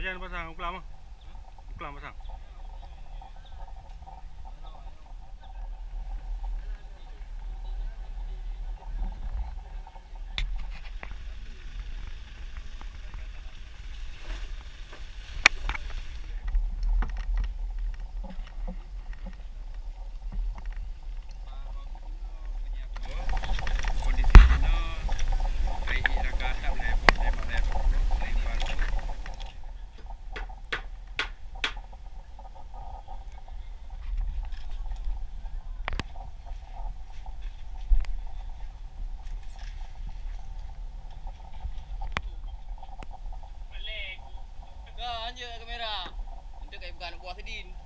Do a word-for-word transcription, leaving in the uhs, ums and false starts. Ajan pasang uklam ah. Uklam pasang. Kamera untuk kayak bukan buah sedin.